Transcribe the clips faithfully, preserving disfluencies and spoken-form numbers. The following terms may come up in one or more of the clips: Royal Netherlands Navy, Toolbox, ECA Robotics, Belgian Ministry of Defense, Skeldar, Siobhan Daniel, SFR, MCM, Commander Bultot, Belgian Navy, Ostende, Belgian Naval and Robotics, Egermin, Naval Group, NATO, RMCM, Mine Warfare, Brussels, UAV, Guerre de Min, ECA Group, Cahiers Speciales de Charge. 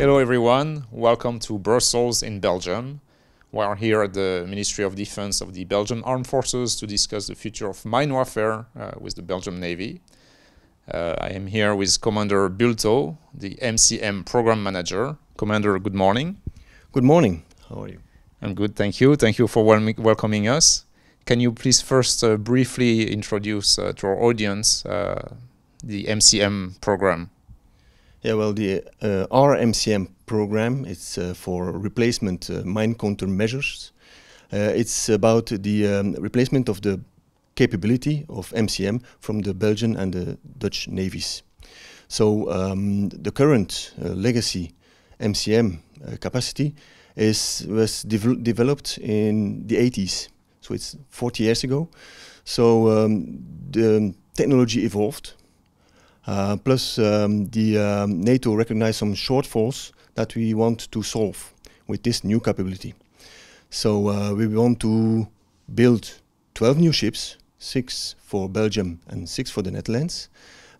Hello everyone, welcome to Brussels in Belgium. We are here at the Ministry of Defense of the Belgian Armed Forces to discuss the future of mine warfare uh, with the Belgian Navy. Uh, I am here with Commander Bultot, the M C M Program Manager. Commander, good morning. Good morning. How are you? I'm good, thank you. Thank you for wel welcoming us. Can you please first uh, briefly introduce uh, to our audience uh, the M C M program? Yeah, well, the uh, R M C M program, it's uh, for replacement uh, mine countermeasures. Uh, it's about the um, replacement of the capability of M C M from the Belgian and the Dutch navies. So um, the current uh, legacy M C M uh, capacity is was dev developed in the eighties, so it's forty years ago. So um, the technology evolved. Uh, plus, um, the um, NATO recognized some shortfalls that we want to solve with this new capability. So uh, we want to build twelve new ships, six for Belgium and six for the Netherlands,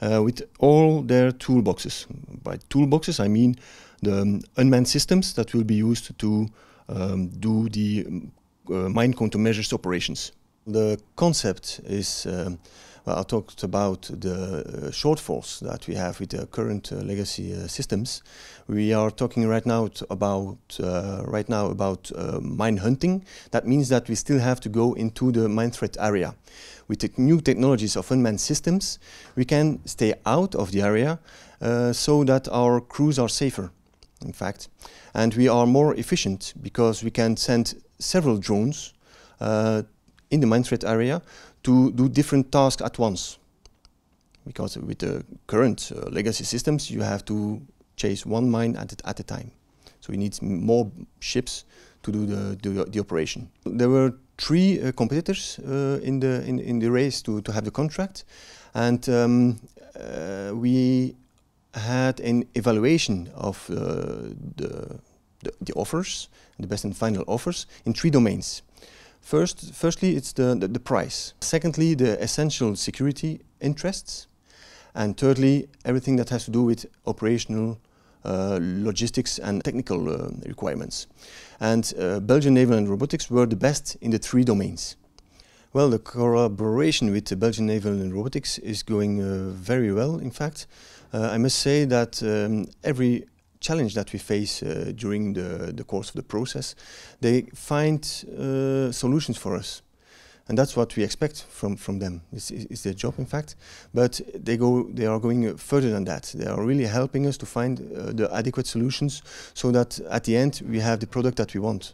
uh, with all their toolboxes. By toolboxes, I mean the um, unmanned systems that will be used to um, do the uh, mine countermeasures operations. The concept is, um, well, I talked about the uh, shortfalls that we have with the current uh, legacy uh, systems. We are talking right now about uh, right now about uh, mine hunting. That means that we still have to go into the mine threat area. With the new technologies of unmanned systems, we can stay out of the area uh, so that our crews are safer, in fact. And we are more efficient because we can send several drones uh, in the mine threat area to do different tasks at once. Because with the current uh, legacy systems, you have to chase one mine at, it, at a time. So you need more ships to do the, the, the operation. There were three uh, competitors uh, in, the, in, in the race to, to have the contract. And um, uh, we had an evaluation of uh, the, the, the offers, the best and final offers, in three domains. First, firstly, it's the, the, the price. Secondly, the essential security interests. And thirdly, everything that has to do with operational uh, logistics and technical uh, requirements. And uh, Belgian Naval and Robotics were the best in the three domains. Well, the collaboration with the Belgian Naval and Robotics is going uh, very well, in fact. Uh, I must say that um, every challenge that we face uh, during the, the course of the process, they find uh, solutions for us. And that's what we expect from, from them. It's, it's their job, in fact. But they, go, they are going further than that. They are really helping us to find uh, the adequate solutions so that at the end we have the product that we want.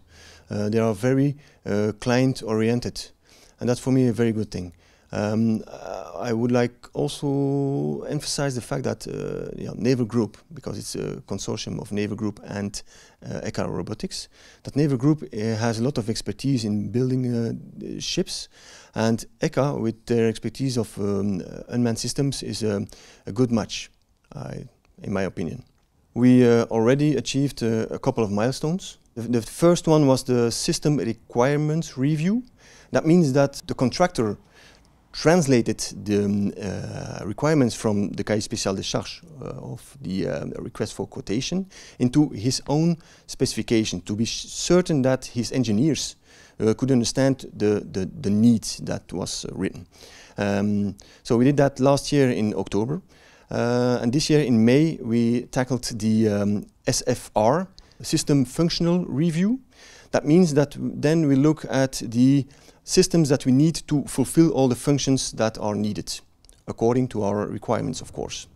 Uh, they are very uh, client-oriented. And that's for me a very good thing. Um, I would like also emphasize the fact that uh, yeah, Naval Group, because it's a consortium of Naval Group and uh, E C A Robotics, that Naval Group uh, has a lot of expertise in building uh, ships, and E C A, with their expertise of um, unmanned systems, is um, a good match, I, in my opinion. We uh, already achieved uh, a couple of milestones. The, the first one was the system requirements review. That means that the contractor translated the um, uh, requirements from the Cahiers Speciales de Charge uh, of the um, request for quotation into his own specification to be certain that his engineers uh, could understand the, the, the need that was uh, written. Um, so we did that last year in October, uh, and this year in May we tackled the um, S F R, System Functional Review. That means that then we look at the systems that we need to fulfill all the functions that are needed, according to our requirements, of course.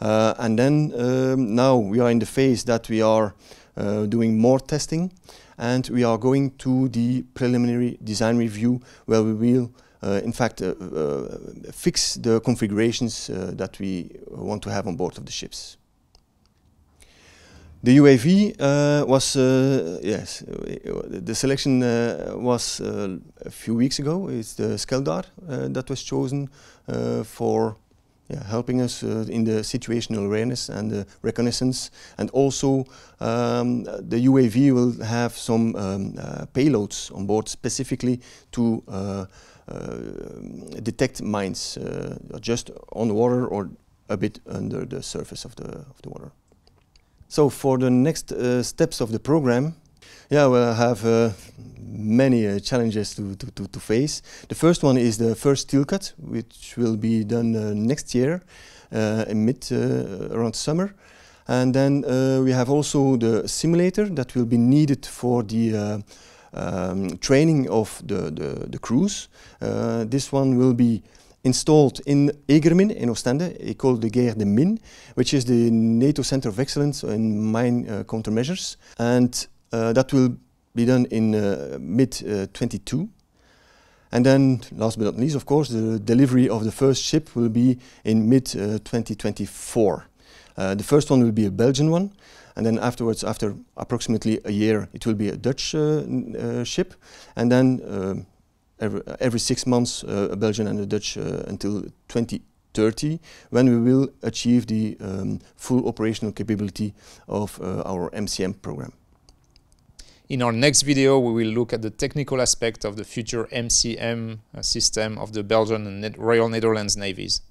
Uh, and then um, now we are in the phase that we are uh, doing more testing, and we are going to the preliminary design review, where we will, uh, in fact, uh, uh, fix the configurations uh, that we want to have on board of the ships. The U A V uh, was, uh, yes, the selection uh, was uh, a few weeks ago. It's the Skeldar uh, that was chosen uh, for yeah, helping us uh, in the situational awareness and the reconnaissance. And also um, the U A V will have some um, uh, payloads on board specifically to uh, uh, detect mines uh, just on the water or a bit under the surface of the, of the water. So for the next uh, steps of the program, yeah, we'll have uh, many uh, challenges to, to, to, to face. The first one is the first steel cut, which will be done uh, next year, uh, in mid, uh, around summer. And then uh, we have also the simulator that will be needed for the uh, um, training of the, the, the crews. Uh, this one will be installed in Egermin in Ostende, called the Guerre de Min, which is the NATO Center of Excellence in mine uh, countermeasures. And uh, that will be done in uh, mid twenty-two. Uh, and then, last but not least, of course, the delivery of the first ship will be in mid twenty twenty-four. Uh, uh, the first one will be a Belgian one, and then afterwards, after approximately a year, it will be a Dutch uh, uh, ship, and then uh, Every, every six months, uh, a Belgian and a Dutch uh, until twenty thirty, when we will achieve the um, full operational capability of uh, our M C M program. In our next video, we will look at the technical aspect of the future M C M uh, system of the Belgian and Royal Netherlands navies.